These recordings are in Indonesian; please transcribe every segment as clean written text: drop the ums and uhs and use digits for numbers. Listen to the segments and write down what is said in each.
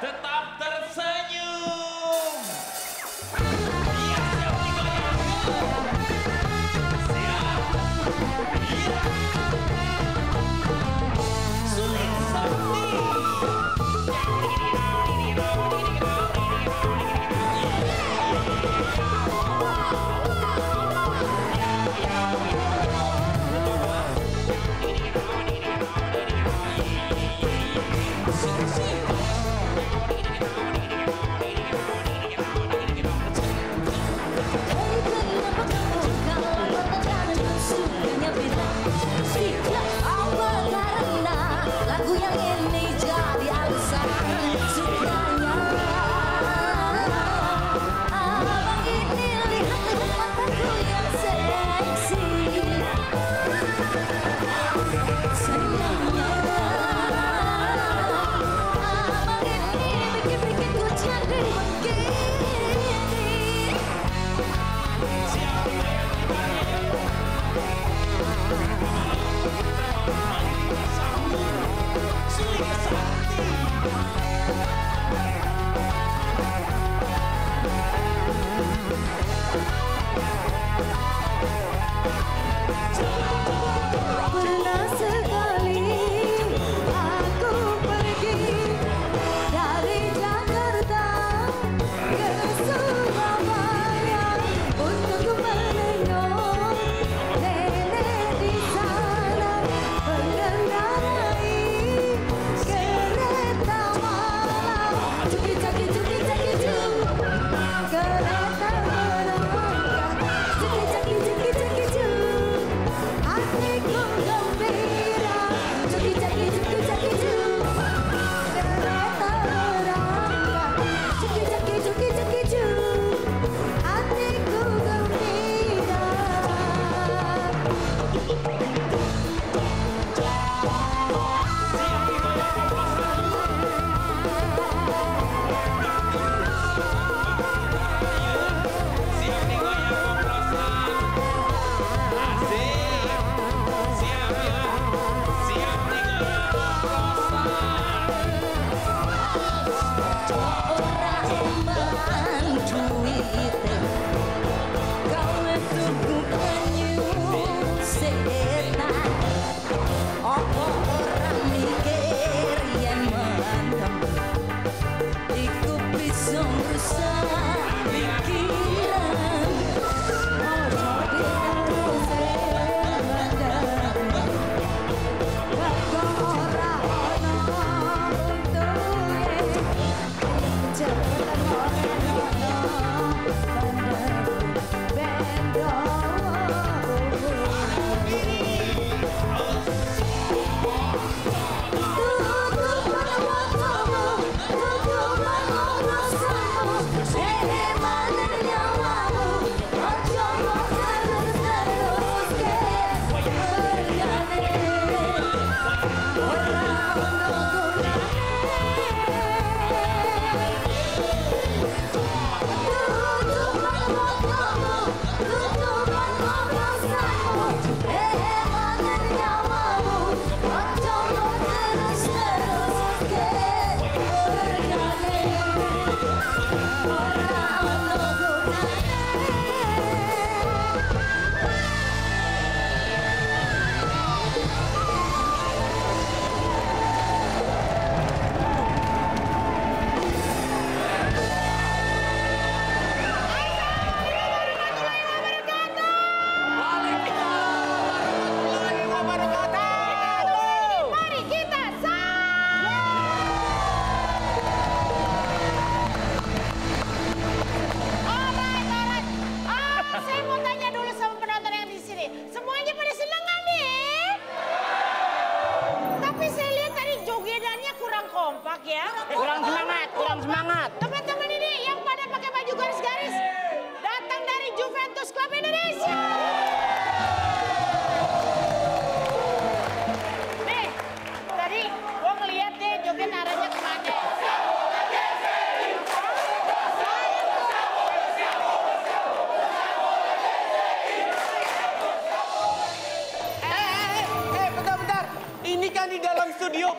tetap tersenyum. Iya, siap digoyang. Siap. Iya. Sulit sekali.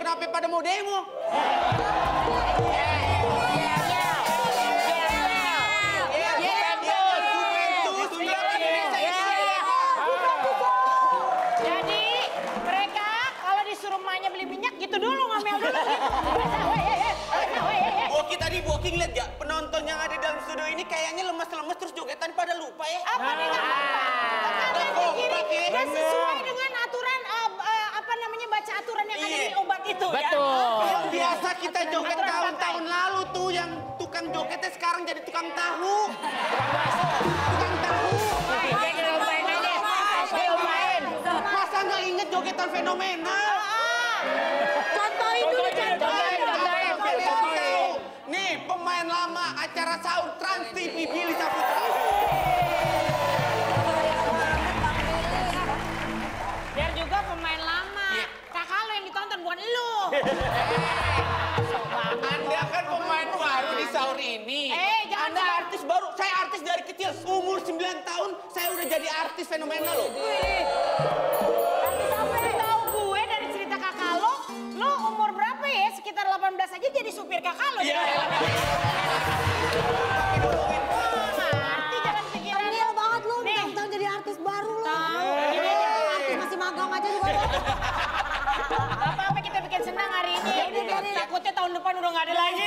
Kenapa pada mau demo? Boki lihat gak penonton yang ada dalam studio ini kayaknya lemes-lemes terus jogetan pada lupa ya. Apa nih gak sesuai dengan aturan apa namanya baca aturan yang ada di obat itu ya. Betul. Yang biasa kita joget tahun-tahun lalu tuh yang tukang jogetnya sekarang jadi tukang tahu. Tukang tahu. Masa gak inget jogetan fenomenal? Contohin dulu pemain lama acara sahur Trans TV pilih Saputra. Biar juga pemain lama. Kakak lo yang ditonton bukan lo. Anda kan pemain baru di sahur ini. Jangan Anda artis baru. Saya artis dari kecil. Umur 9 tahun saya udah jadi artis fenomenal lo. Artis apa yang tahu gue dari cerita kakak lo? Lo umur berapa ya? Sekitar 18 aja jadi supir kakak lo. Apa-apa kita bikin senang hari ini. Takutnya tahun depan udah nggak ada lagi.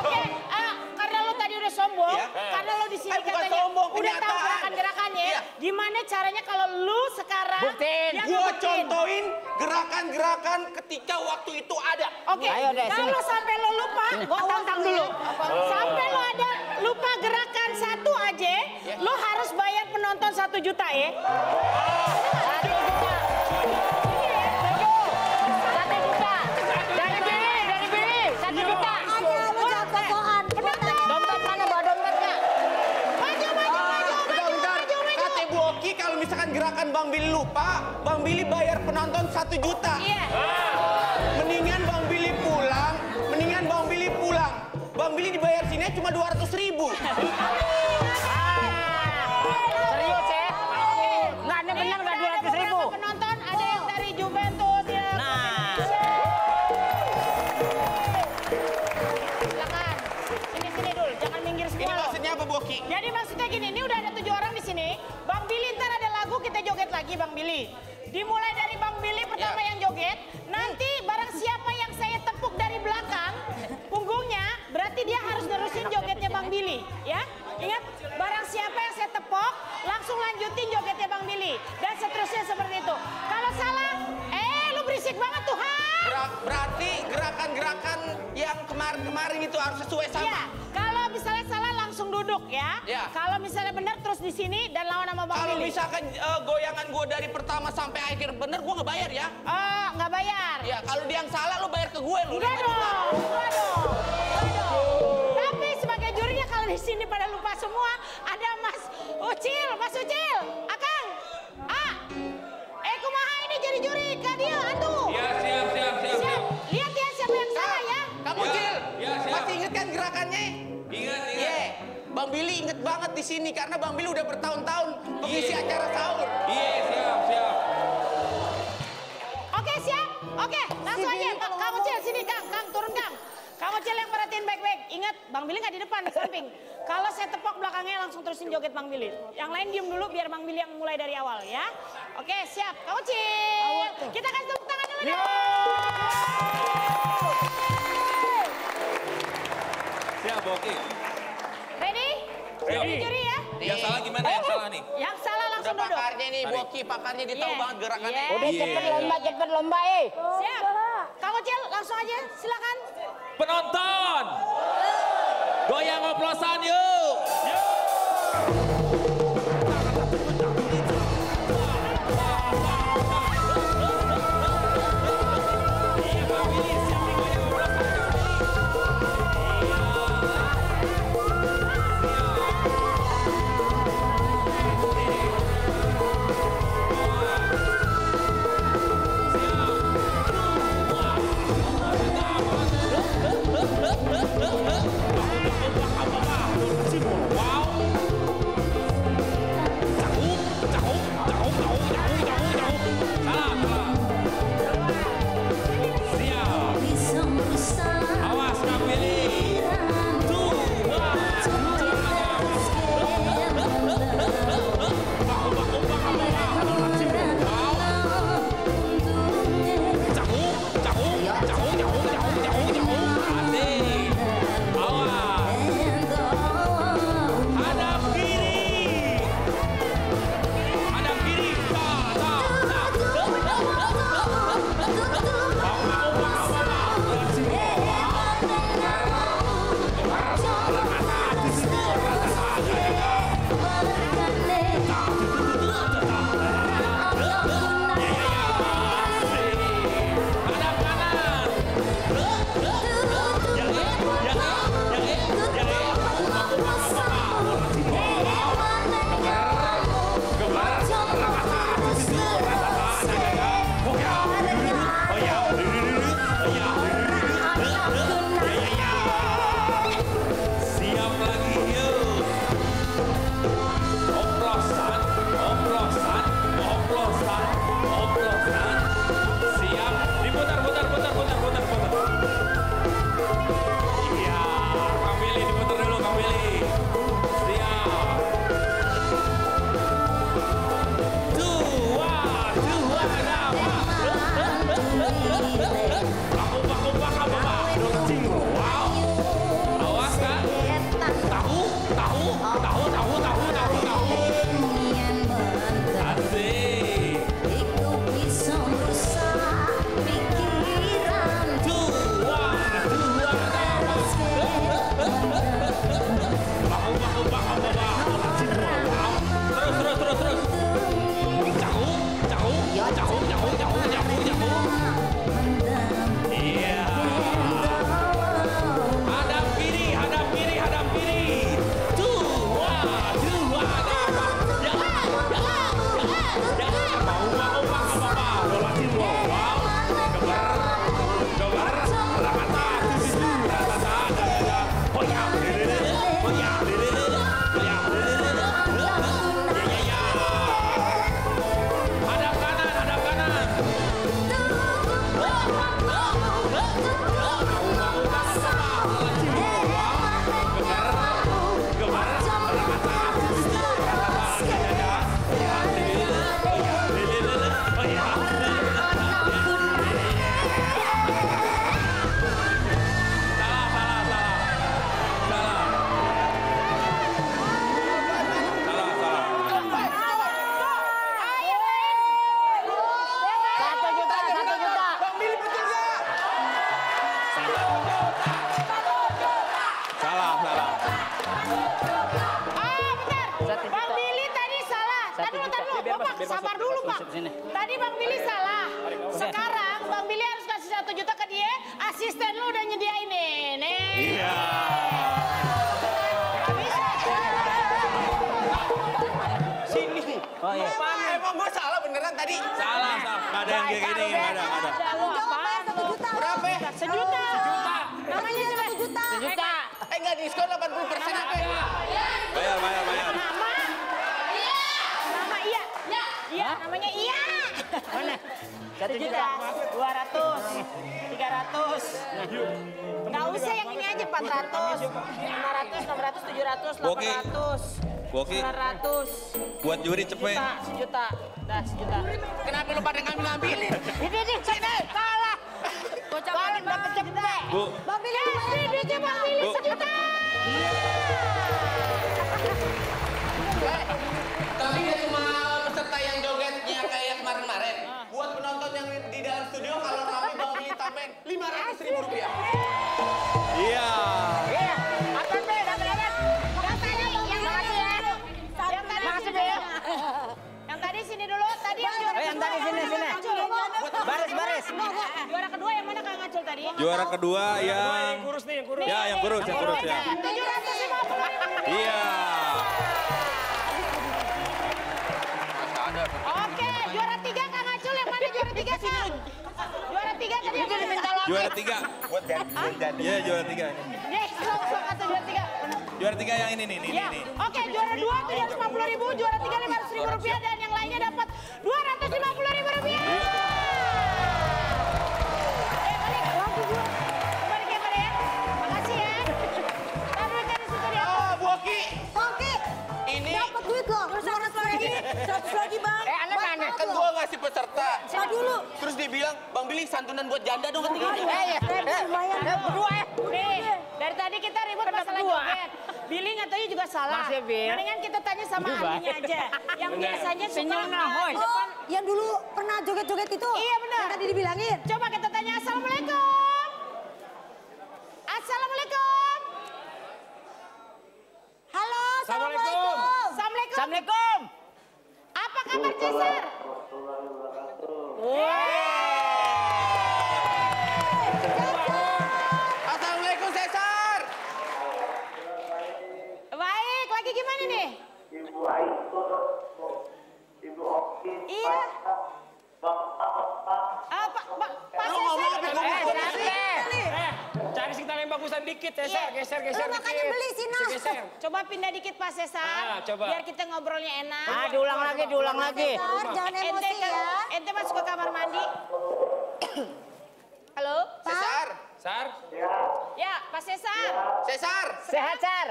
Oke, karena lo tadi udah sombong, karena lo di sini katanya udah tahu gerakan-gerakannya. Gimana caranya kalau lo sekarang? Gue contohin gerakan-gerakan ketika waktu itu ada. Oke, kalau sampai lo lupa, gue tantang dulu. Sampai lo ada lupa gerakan satu aja, lo harus bayar penonton 1 juta ya. Gerakan Bang Billy lupa, Bang Billy bayar penonton 1 juta. Iya. Mendingan Bang Billy pulang, Bang Billy dibayar sini cuma 200 ribu. Serius ya? Nggak ada benar nggak 200 ribu. Penonton ada yang dari Juventus ya. Nah. Silakan. Sini dulu, jangan minggir semua. Ini maksudnya apa Boki? Jadi maksudnya gini, ini udah ada 7 orang di sini. Bang Billy ntar ada lagu kita joget lagi Bang Billy. Dimulai dari Bang Billy pertama yang joget. Nanti barang siapa yang saya tepuk dari belakang punggungnya, berarti dia harus nerusin jogetnya Bang Billy. Ya, ingat barang siapa yang saya tepuk langsung lanjutin jogetnya Bang Billy. Dan seterusnya seperti itu. Kalau salah, lu berisik banget Tuhan. Berarti gerakan-gerakan yang kemarin-kemarin itu harus sesuai sama. Ya, kalau misalnya salah langsung duduk ya. Kalau misalnya benar terus di sini dan lawan sama Bang Billy. Kalau misalkan goyangan gue dari pertama sampai akhir benar gue nggak bayar ya? Oh, nggak bayar. Ya kalau dia yang salah lo bayar ke gue lo. Enggak dong, Tapi sebagai jurinya kalau di sini pada lupa semua ada Mas Ucil, Akang, kumaha ini jadi juri Kadil atuh. Ya siap. Lihat ya siapa yang salah ya. Kamu Ucil, masih inget kan gerakannya? Ingat. Bang Billy inget banget di sini karena Bang Billy udah bertahun-tahun pengisi acara sahur. Siap. Oke, siap. Oke, langsung aja. Kang Ucil sini, Kang turun, Kang. Kang Ucil yang perhatiin baik-baik. Ingat, Bang Billy nggak di depan, di samping. Kalau saya tepok belakangnya langsung terusin joget Bang Billy. Yang lain diem dulu biar Bang Billy yang mulai dari awal ya. Oke, siap. Kang Ucil. Kita kasih tepuk tangan dulu dong. Siap, oke. Ready juri ya? Yang salah gimana yang salah nih? Yang salah langsung duduk. Udah pakarnya nih Boki, pakarnya dia tahu banget gerakannya. Udah cepet lomba Siap. Kang Ucil langsung aja silakan. Penonton. Goyang oplosan yuk. Apa Sabar dulu Pak. Tadi Bang Billy salah. Sekarang Bang Billy harus kasih 1 juta ke dia. Asisten lu udah nyediain nih. Iya. Sini. Oh iya. Emang gue salah beneran tadi? Salah, salah. Ada yang kayak gini, ada. Berapa? 1 juta. Namanya 1 juta. 1 juta. Enggak diskon 80% apa? Bayar. Namanya iya. Mana? 1 juta, 200, 300. Nggak usah yang ini aja 400, 500, 600, 700, 800. Boki. 900. Buat juri cepet. 1 juta. Dah 1 juta. Kenapa lu pada ngambil-ngambilin? Ini sini. Salah. Bocah paling dapat cepet. Bu. Bang Billy, dia Bang Billy 1 juta. Tapi dia cuma peserta yang jogetnya kayak kemarin-kemarin. Buat penonton yang di dalam studio kalau kami bawa tameng Rp500.000. Iya. Iya. Apa be? Dapat. Yang tadi yang makasih ya. Yang tadi makasih be. Yang tadi sini dulu. Tadi yang juara. Yang tadi sini. Baris. Juara kedua yang mana Kang Acul tadi? Juara kedua yang kurus nih, yang kurus ya. 750. Iya. Oke, juara 3 Kang Acul, yang mana juara 3 sini? Juara 3 tadi yang boleh minta lompat. Juara 3. Buat ganti. Iya, juara 3. Nih, langsung atau juara 3. Juara 3 yang ini nih, ini. Oke, juara 2 750.000, juara 3 500.000 rupiah, dan yang lainnya dapat 250.000 rupiah. Balik, kembali ya. Makasih ya. Taruh dari situ dia. Oh, Boki. Ini dapat duit loh. 100 lagi Bang. Aneh. Kan gua ngasih peserta. Coba dulu. Terus dibilang, Bang Billy santunan buat janda dong ketika ini. Berdua ya. Nih, dari tadi kita ribut masalah joget. Billy nggak tahu juga salah. Mendingan kita tanya sama ahlinya aja. Yang biasanya suka main depan. Yang dulu pernah joget-joget itu. Iya benar. Yang tadi dibilangin. Coba kita tanya, Assalamualaikum. Assalamualaikum. Halo, Assalamualaikum. Assalamualaikum. Apa kabar Cesar? Assalamualaikum Cesar. Baik, lagi gimana nih? Ibu Oki. Iya. Pak Cesar. Cari sekitar yang bagusan dikit, Cesar. Geser dikit. Makanya beli sini. Coba pindah dikit, Pak Cesar. Biar kita ngobrolnya enak. Diulang lagi. Jangan emosi ya. Ente masuk ke kamar mandi. Halo? Cesar? Cesar? Ya, Pak Cesar. Cesar? Sehat, Cesar.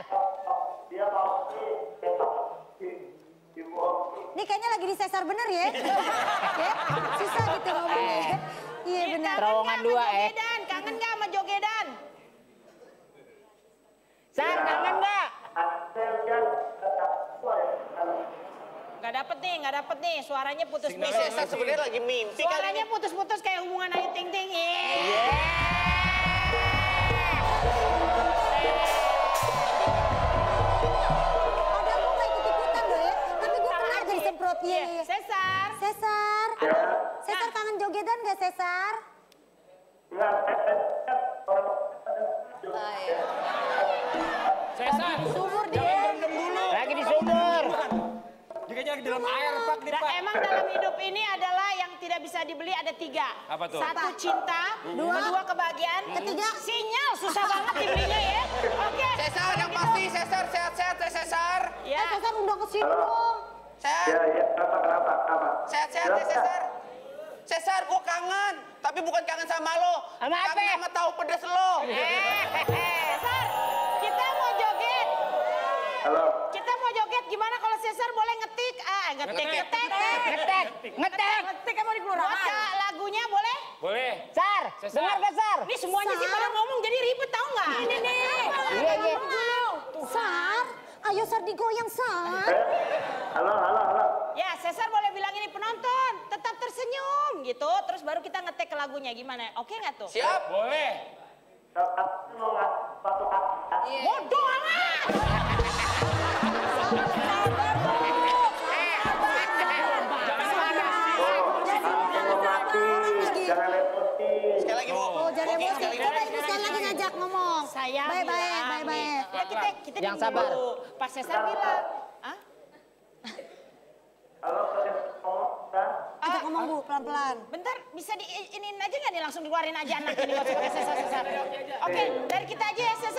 Ini kayaknya lagi di Cesar bener ya. Susah gitu ngomongnya. Iya bener. Terowongan 2 ya. Kangen gak sama jogedan? Sar, kangen gak? Gak dapet nih. Suaranya putus-putus. Cesar sebenarnya lagi mimpi. Suaranya putus-putus kayak hubungan Ayu Ting-Ting. Padahal gue gak ikut-ikutan loh ya. Tapi gue pernah jadi semprotnya. Cesar. Cesar kangen jogedan gak, Cesar? Cesar, sumur dia. Lagi di sumur. Dia lagi dalam air, Pak. Emang dalam hidup ini adalah yang tidak bisa dibeli ada 3. Apa tuh? 1 cinta, 2 kebahagiaan, 3 sinyal. Susah banget dibelinya ya. Oke. Cesar yang pasti, Cesar sehat-sehat, Cesar. Ya. Cesar undang ke sini dong. Cesar. Ya. Kenapa? Sehat-sehat, Cesar. Cesar, gua kangen. Tapi bukan kangen sama lo, kangen sama tahu pedes lo. Cesar, kita mau joget. Halo. Kita mau joget, gimana kalau Cesar boleh ngetik? Ngetik mau dikeluarin. Baca lagunya boleh? Boleh. Sar, dengar gak Sar? Ini semuanya sih pada ngomong jadi ribet tau nggak? Ini. Iya. Sar, ayo Sar digoyang Sar. Halo. Ya, Cesar boleh bilang ini penonton, tetap tersenyum gitu. Terus baru kita ngetek ke lagunya gimana? Oke nggak tuh? Siap, boleh. Bodoh amat. Jangan saya bilang. Baik. Kita yang sabar. Pak Cesar bilang. Hah? Halo, kita ngomong Bu, pelan-pelan. Bentar, bisa diinin aja nggak nih? Langsung dikeluarin aja anak ini. Oke, dari kita aja ya, Cesar.